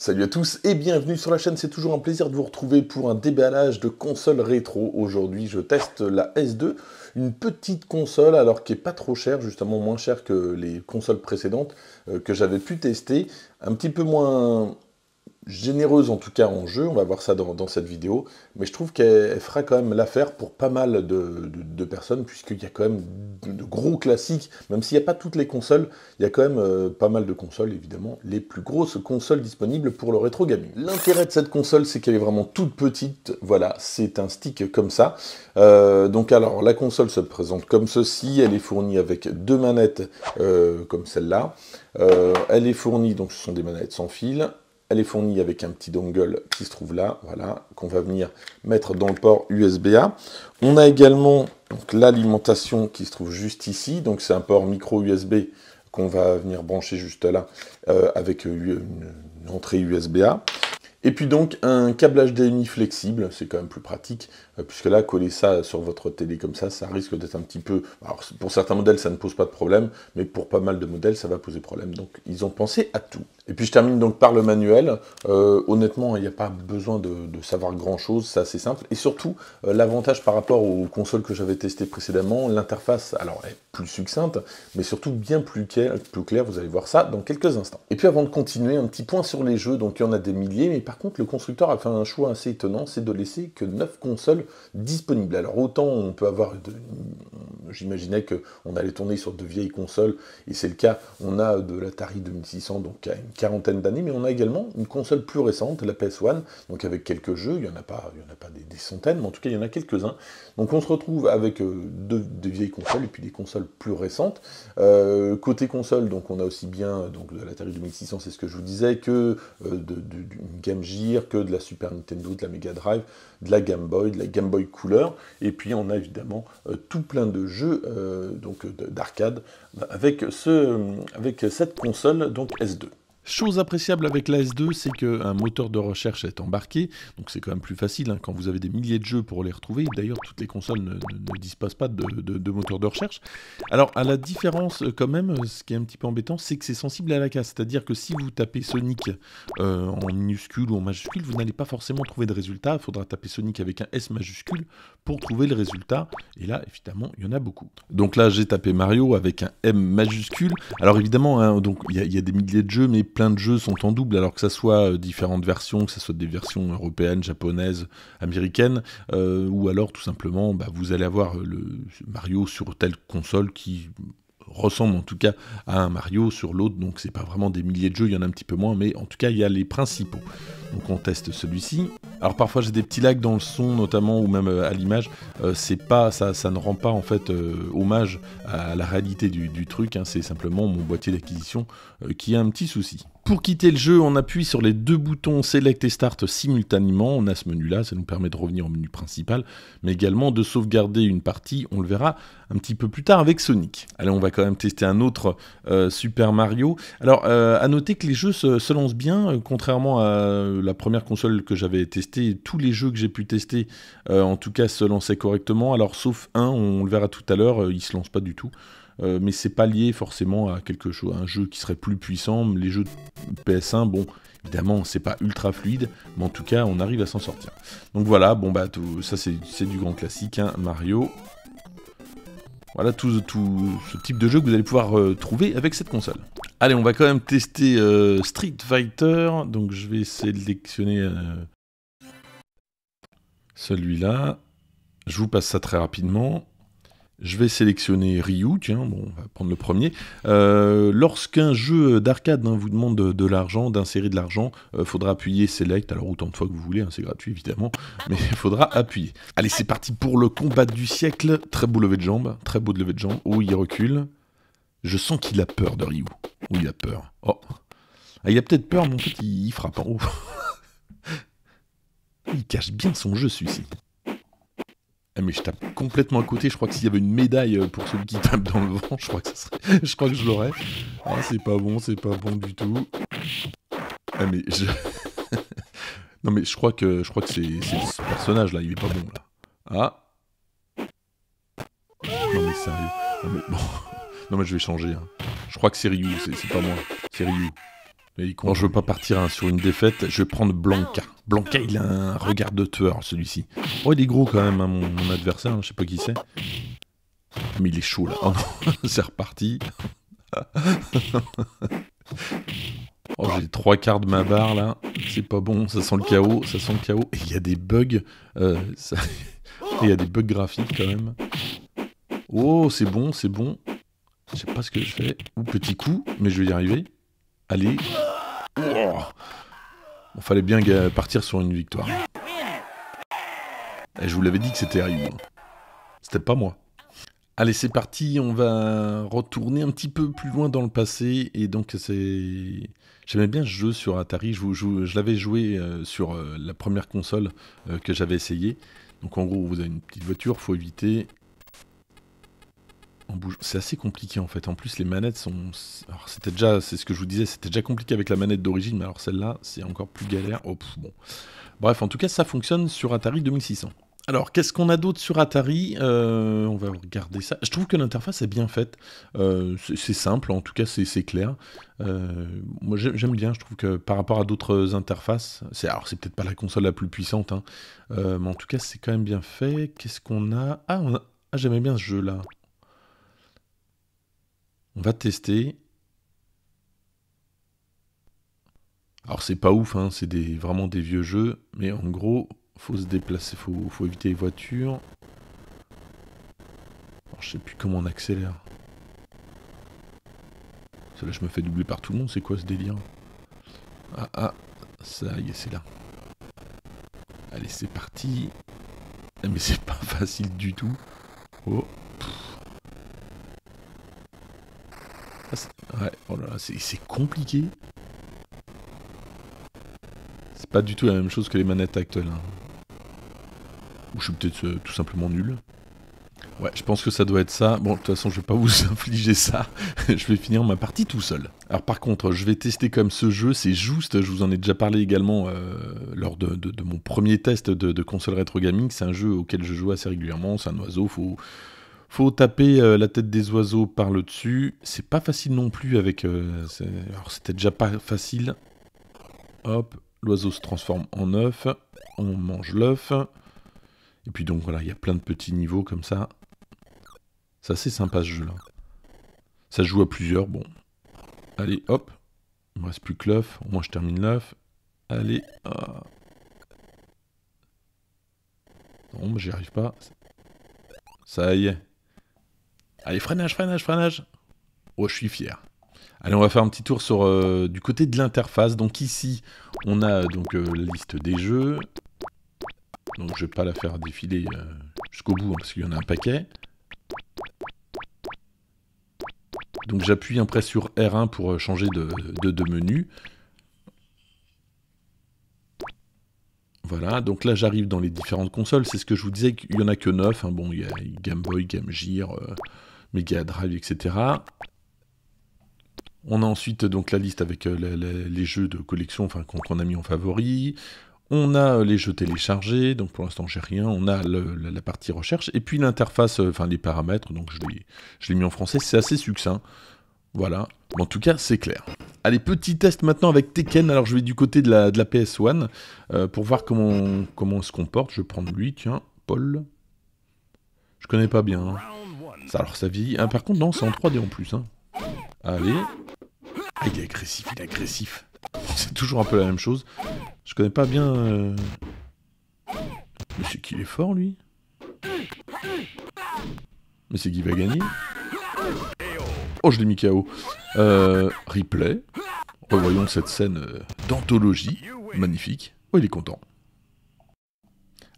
Salut à tous et bienvenue sur la chaîne, c'est toujours un plaisir de vous retrouver pour un déballage de consoles rétro. Aujourd'hui je teste la S2, une petite console alors qui est pas trop chère, justement moins chère que les consoles précédentes que j'avais pu tester, un petit peu moins généreuse en tout cas en jeu, on va voir ça dans cette vidéo, mais je trouve qu'elle fera quand même l'affaire pour pas mal de personnes, puisqu'il y a quand même de gros classiques, même s'il n'y a pas toutes les consoles, il y a quand même pas mal de consoles, évidemment, les plus grosses consoles disponibles pour le rétro gaming. L'intérêt de cette console, c'est qu'elle est vraiment toute petite, voilà, c'est un stick comme ça. Donc alors, la console se présente comme ceci, elle est fournie avec deux manettes comme celle-là, elle est fournie, donc ce sont des manettes sans fil. Elle est fournie avec un petit dongle qui se trouve là, voilà, qu'on va venir mettre dans le port USB-A. On a également l'alimentation qui se trouve juste ici, donc c'est un port micro USB qu'on va venir brancher juste là avec une entrée USB-A. Et puis donc un câble HDMI flexible, c'est quand même plus pratique, puisque là, coller ça sur votre télé comme ça, ça risque d'être un petit peu... Alors pour certains modèles, ça ne pose pas de problème, mais pour pas mal de modèles, ça va poser problème. Donc ils ont pensé à tout. Et puis je termine donc par le manuel. Honnêtement, il n'y a pas besoin de savoir grand-chose, c'est assez simple. Et surtout, l'avantage par rapport aux consoles que j'avais testées précédemment, l'interface, alors elle est plus succincte, mais surtout bien plus claire. Vous allez voir ça dans quelques instants. Et puis avant de continuer, un petit point sur les jeux. Donc il y en a des milliers, mais par contre, le constructeur a fait un choix assez étonnant, c'est de laisser que 9 consoles disponibles. Alors autant on peut avoir, j'imaginais qu'on allait tourner sur de vieilles consoles, et c'est le cas, on a de l'Atari 2600, donc à une quarantaine d'années, mais on a également une console plus récente, la PS1, donc avec quelques jeux, il n'y en a pas des centaines, mais en tout cas il y en a quelques-uns. Donc on se retrouve avec des vieilles consoles et puis des consoles plus récentes. Côté console, donc on a aussi bien donc, de l'Atari 2600, c'est ce que je vous disais, que d'une Game Gear, que de la Super Nintendo, de la Mega Drive, de la Game Boy, de la Game Boy Couleur, et puis on a évidemment tout plein de jeux donc d'arcade avec cette console donc S2. Chose appréciable avec la S2, c'est qu'un moteur de recherche est embarqué, donc c'est quand même plus facile hein, quand vous avez des milliers de jeux pour les retrouver. D'ailleurs, toutes les consoles ne disposent pas de moteur de recherche. Alors, à la différence quand même, ce qui est un petit peu embêtant, c'est que c'est sensible à la casse. C'est-à-dire que si vous tapez Sonic en minuscule ou en majuscule, vous n'allez pas forcément trouver de résultat. Il faudra taper Sonic avec un S majuscule pour trouver le résultat. Et là, évidemment, il y en a beaucoup. Donc là, j'ai tapé Mario avec un M majuscule. Alors évidemment, hein, donc il y a des milliers de jeux, mais plein de jeux sont en double, alors que ça soit différentes versions, que ça soit des versions européennes, japonaises, américaines, ou alors tout simplement, bah, vous allez avoir le Mario sur telle console qui ressemble en tout cas à un Mario sur l'autre, donc c'est pas vraiment des milliers de jeux, il y en a un petit peu moins, mais en tout cas il y a les principaux. Donc on teste celui-ci. Alors parfois j'ai des petits lags dans le son notamment, ou même à l'image, c'est pas ça ne rend pas en fait hommage à la réalité du truc, hein. C'est simplement mon boîtier d'acquisition qui a un petit souci. Pour quitter le jeu, on appuie sur les deux boutons Select et Start simultanément, on a ce menu là, ça nous permet de revenir au menu principal, mais également de sauvegarder une partie, on le verra un petit peu plus tard avec Sonic. Allez, on va quand même tester un autre Super Mario. Alors, à noter que les jeux se lancent bien, contrairement à la première console que j'avais testée, tous les jeux que j'ai pu tester, en tout cas, se lançaient correctement, alors sauf un, on le verra tout à l'heure, il ne se lance pas du tout. Mais c'est pas lié forcément à quelque chose, à un jeu qui serait plus puissant. Les jeux de PS1, bon, évidemment, c'est pas ultra fluide, mais en tout cas, on arrive à s'en sortir. Donc voilà, bon bah tout, ça c'est du grand classique, hein, Mario. Voilà tout ce type de jeu que vous allez pouvoir trouver avec cette console. Allez, on va quand même tester Street Fighter. Donc je vais sélectionner celui-là. Je vous passe ça très rapidement. Je vais sélectionner Ryu, tiens, bon, on va prendre le premier. Lorsqu'un jeu d'arcade hein, vous demande de l'argent, d'insérer de l'argent, faudra appuyer Select, alors autant de fois que vous voulez, hein, c'est gratuit évidemment, mais il faudra appuyer. Allez, c'est parti pour le combat du siècle. Très beau lever de jambe, très beau de lever de jambe. Oh, il recule. Je sens qu'il a peur de Ryu. Oh, il a peur. Oh, ah, il a peut-être peur, mais en fait, il frappe en haut. Il cache bien son jeu, celui-ci. Mais je tape complètement à côté, je crois que s'il y avait une médaille pour celui qui tape dans le vent, je crois que je l'aurais. Ah, c'est pas bon du tout. Ah mais je... non mais je crois que c'est ce personnage là, il est pas bon là. Ah. Non mais sérieux. Non mais bon. Non mais je vais changer. Hein. Je crois que c'est Ryu, c'est pas moi. C'est Ryu. Non, je veux pas partir hein, sur une défaite, je vais prendre Blanca. Blanca, il a un regard de tueur, celui-ci. Oh, il est gros quand même, hein, mon adversaire, hein, je sais pas qui c'est. Mais il est chaud, là. Oh non, c'est reparti. Oh, j'ai 3 quarts de ma barre, là. C'est pas bon, ça sent le chaos, ça sent le chaos. Et il y a des bugs. Ça... il y a des bugs graphiques, quand même. Oh, c'est bon, c'est bon. Je sais pas ce que je fais. Ou petit coup, mais je vais y arriver. Allez. Oh. Bon, fallait bien partir sur une victoire. Et je vous l'avais dit que c'était Ryu. C'était pas moi. Allez, c'est parti. On va retourner un petit peu plus loin dans le passé. Et donc, c'est... J'aimais bien ce jeu sur Atari. Je l'avais joué sur la première console que j'avais essayé. Donc, en gros, vous avez une petite voiture. Faut éviter... C'est assez compliqué en fait. En plus, les manettes sont. Alors, c'était déjà, c'est ce que je vous disais, c'était déjà compliqué avec la manette d'origine, mais alors celle-là, c'est encore plus galère. Oh, pff, bon. Bref, en tout cas, ça fonctionne sur Atari 2600. Alors, qu'est-ce qu'on a d'autre sur Atari? On va regarder ça. Je trouve que l'interface est bien faite. C'est simple, en tout cas, c'est clair. Moi, j'aime bien. Je trouve que par rapport à d'autres interfaces, alors c'est peut-être pas la console la plus puissante, hein, mais en tout cas, c'est quand même bien fait. Qu'est-ce qu'on a? Ah, j'aimais bien ce jeu-là. On va tester. Alors c'est pas ouf, hein, c'est vraiment des vieux jeux, mais en gros, faut se déplacer, faut éviter les voitures. Alors, je sais plus comment on accélère. Là, je me fais doubler par tout le monde, c'est quoi ce délire? Ah, ça y est, c'est là. Allez, c'est parti. Mais c'est pas facile du tout. Oh. Ouais, oh là là, c'est compliqué. C'est pas du tout la même chose que les manettes actuelles. Hein. Ou je suis peut-être tout simplement nul. Ouais, je pense que ça doit être ça. Bon, de toute façon, je vais pas vous infliger ça. Je vais finir ma partie tout seul. Alors par contre, je vais tester comme ce jeu, c'est juste, je vous en ai déjà parlé également lors de mon premier test de console rétro gaming. C'est un jeu auquel je joue assez régulièrement, c'est un oiseau, faut taper la tête des oiseaux par le dessus. C'est pas facile non plus avec... Alors c'était déjà pas facile. Hop, l'oiseau se transforme en œuf. On mange l'œuf. Et puis donc voilà, il y a plein de petits niveaux comme ça. C'est assez sympa ce jeu-là. Ça se joue à plusieurs, bon. Allez, hop. Il me reste plus que l'œuf. Au moins je termine l'œuf. Allez. Ah. Non, mais j'y arrive pas. Ça y est. Allez, freinage, freinage, freinage. Oh, je suis fier. Allez, on va faire un petit tour sur du côté de l'interface. Donc ici, on a donc la liste des jeux. Donc je vais pas la faire défiler jusqu'au bout hein, parce qu'il y en a un paquet. Donc j'appuie après sur R1 pour changer de menu. Voilà, donc là j'arrive dans les différentes consoles, c'est ce que je vous disais, qu'il n'y en a que 9, hein. Bon, il y a Game Boy, Game Gear, Mega Drive, etc. On a ensuite donc la liste avec les jeux de collection, enfin qu'on a mis en favori. On a les jeux téléchargés, donc pour l'instant j'ai rien. On a la partie recherche, et puis l'interface, enfin les paramètres, donc je l'ai mis en français, c'est assez succinct. Voilà, en tout cas c'est clair. Allez, petit test maintenant avec Tekken. Alors je vais du côté de la PS1 pour voir comment on se comporte. Je vais prendre lui, tiens, Paul. Je connais pas bien. Hein. Ça, alors ça vieillit. Ah, par contre non, c'est en 3D en plus. Hein. Allez. Ah, il est agressif, il est agressif. C'est toujours un peu la même chose. Je connais pas bien... Mais c'est qu'il est fort lui. Mais c'est qui va gagner. Oh, je l'ai mis KO. Replay. Revoyons cette scène d'anthologie. Magnifique. Oh, il est content.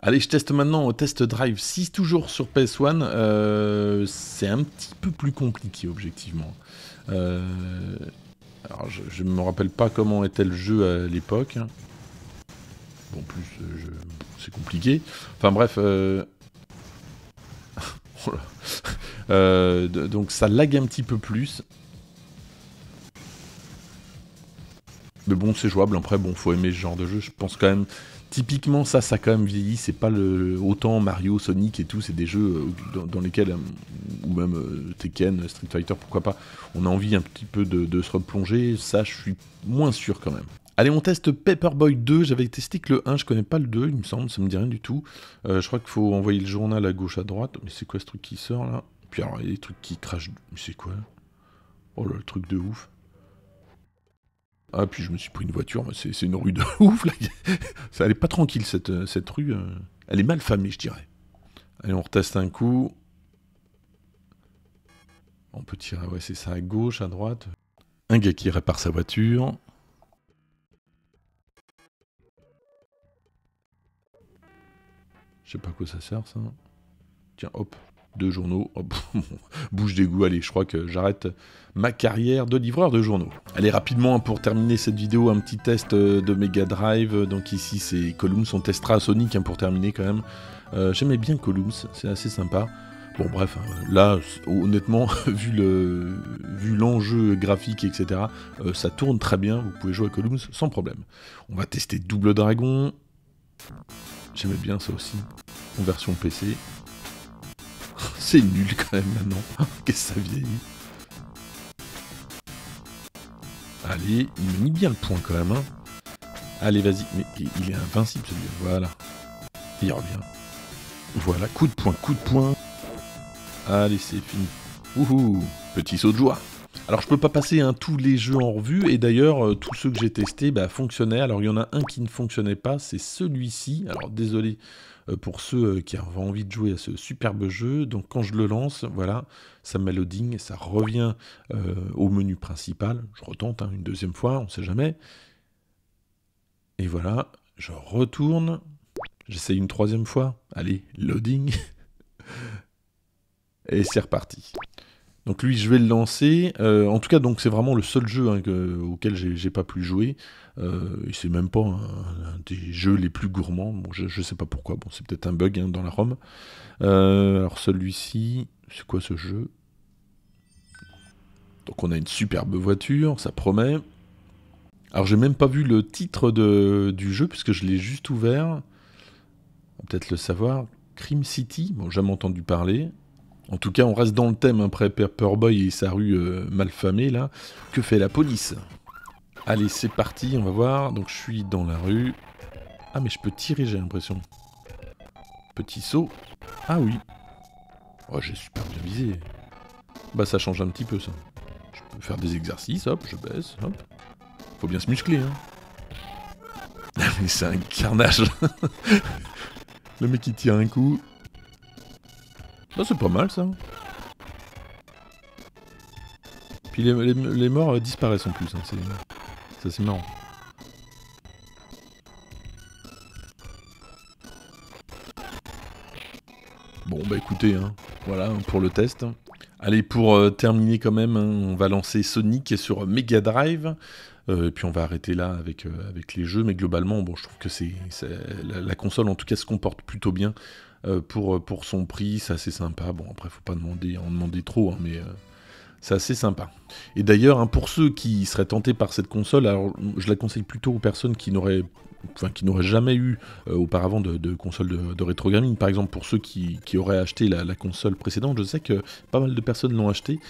Allez, je teste maintenant au Test Drive 6, toujours sur PS1. C'est un petit peu plus compliqué, objectivement. Alors, je ne me rappelle pas comment était le jeu à l'époque. Bon, en plus, c'est compliqué. Enfin, bref... Oh là. Donc ça lag un petit peu plus. Mais bon, c'est jouable. Après, bon, faut aimer ce genre de jeu. Je pense quand même typiquement ça, ça a quand même vieilli, c'est pas le, autant Mario, Sonic et tout, c'est des jeux dans lesquels, ou même Tekken, Street Fighter, pourquoi pas, on a envie un petit peu de se replonger, ça je suis moins sûr quand même. Allez, on teste Paperboy 2, j'avais testé que le 1, je connais pas le 2, il me semble, ça me dit rien du tout. Je crois qu'il faut envoyer le journal à gauche, à droite, mais c'est quoi ce truc qui sort là? Puis alors, il y a des trucs qui crachent, mais c'est quoi? Oh là, le truc de ouf. Ah, puis je me suis pris une voiture, c'est une rue de ouf, là. Ça, elle est pas tranquille, cette rue. Elle est mal famée, je dirais. Allez, on reteste un coup. On peut tirer, ouais, c'est ça, à gauche, à droite. Un gars qui répare sa voiture. Je sais pas à quoi ça sert, ça. Tiens, hop, deux journaux. Hop, bouche d'égout, allez, je crois que j'arrête ma carrière de livreur de journaux. Allez, rapidement, pour terminer cette vidéo, un petit test de Mega Drive. Donc ici, c'est Columns, on testera Sonic hein, pour terminer quand même. J'aimais bien Columns, c'est assez sympa. Bon, bref, là, honnêtement, vu l'enjeu graphique, etc., ça tourne très bien, vous pouvez jouer à Columns sans problème. On va tester Double Dragon. J'aimais bien ça aussi, en version PC. C'est nul quand même maintenant, qu'est-ce que ça vieillit. Allez, il me mit bien le point quand même. Hein. Allez, vas-y, mais il est invincible celui-là, voilà. Il revient. Voilà, coup de poing, coup de poing. Allez, c'est fini. Wouhou, petit saut de joie. Alors je peux pas passer hein, tous les jeux en revue, et d'ailleurs tous ceux que j'ai testés bah, fonctionnaient. Alors il y en a un qui ne fonctionnait pas, c'est celui-ci. Alors désolé pour ceux qui avaient envie de jouer à ce superbe jeu. Donc quand je le lance, voilà, ça m'a loading, ça revient au menu principal. Je retente hein, une deuxième fois, on sait jamais. Et voilà, je retourne, j'essaye une troisième fois. Allez, loading. Et c'est reparti. Donc lui, je vais le lancer. En tout cas, donc c'est vraiment le seul jeu hein, auquel j'ai pas pu jouer. Et c'est même pas un des jeux les plus gourmands. Bon, je sais pas pourquoi. Bon, c'est peut-être un bug hein, dans la ROM. Alors celui-ci, c'est quoi ce jeu? Donc on a une superbe voiture, ça promet. Alors j'ai même pas vu le titre du jeu puisque je l'ai juste ouvert. On va peut-être le savoir. Crime City. Bon, jamais entendu parler. En tout cas, on reste dans le thème après Paperboy et sa rue malfamée, là. Que fait la police? Allez, c'est parti, on va voir. Donc, je suis dans la rue. Ah, mais je peux tirer, j'ai l'impression. Petit saut. Ah oui. Oh, j'ai super bien visé. Bah, ça change un petit peu, ça. Je peux faire des exercices, hop, je baisse, hop. Faut bien se muscler, hein. Mais c'est un carnage. Le mec, il tire un coup. Oh, c'est pas mal ça. Puis les morts disparaissent en plus, hein. Ça c'est marrant. Bon bah écoutez, hein, voilà pour le test. Allez, pour terminer quand même, hein, on va lancer Sonic sur Mega Drive. Et puis on va arrêter là avec les jeux, mais globalement, bon, je trouve que la console en tout cas se comporte plutôt bien pour son prix, c'est assez sympa. Bon, après, faut pas en demander trop, hein, mais c'est assez sympa. Et d'ailleurs, hein, pour ceux qui seraient tentés par cette console, alors je la conseille plutôt aux personnes qui n'auraient jamais eu auparavant de console de rétro gaming. Par exemple, pour ceux qui auraient acheté la console précédente, je sais que pas mal de personnes l'ont acheté.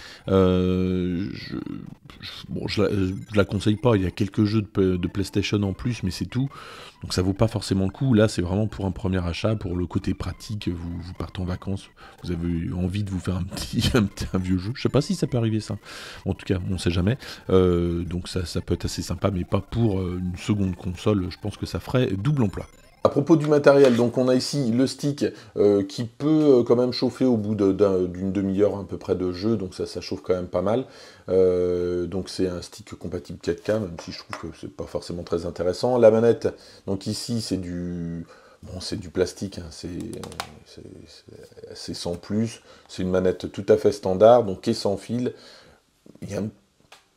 Bon, je la conseille pas, il y a quelques jeux de PlayStation en plus, mais c'est tout. Donc ça vaut pas forcément le coup. Là, c'est vraiment pour un premier achat, pour le côté pratique. Vous partez en vacances, vous avez envie de vous faire un vieux jeu. Je sais pas si ça peut arriver ça. En tout cas, on sait jamais. Donc ça peut être assez sympa, mais pas pour une seconde console. Je pense que ça ferait double emploi. À propos du matériel, donc on a ici le stick qui peut quand même chauffer au bout d'une demi-heure à peu près de jeu, donc ça chauffe quand même pas mal. Donc c'est un stick compatible 4K, même si je trouve que c'est pas forcément très intéressant. La manette, donc ici c'est du plastique, hein, c'est sans plus. C'est une manette tout à fait standard, donc qui est sans fil. Il y a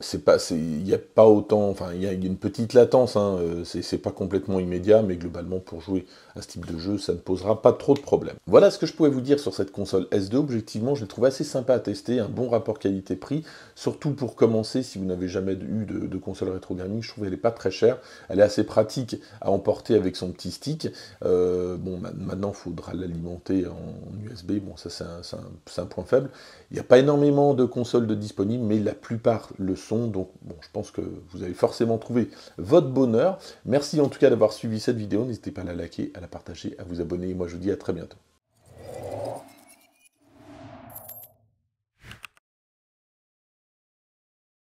c'est pas, il n'y a pas autant, enfin il y a une petite latence, hein, c'est pas complètement immédiat, mais globalement pour jouer à ce type de jeu, ça ne posera pas trop de problèmes. Voilà ce que je pouvais vous dire sur cette console S2, objectivement je l'ai trouvé assez sympa à tester, un bon rapport qualité-prix, surtout pour commencer si vous n'avez jamais eu de console rétro gaming, je trouve qu'elle n'est pas très chère, elle est assez pratique à emporter avec son petit stick, bon maintenant il faudra l'alimenter en USB, bon ça c'est un point faible, il n'y a pas énormément de consoles de disponibles, mais la plupart le sont. Donc bon, je pense que vous avez forcément trouvé votre bonheur. Merci en tout cas d'avoir suivi cette vidéo. N'hésitez pas à la liker, à la partager, à vous abonner. Et moi, je vous dis à très bientôt.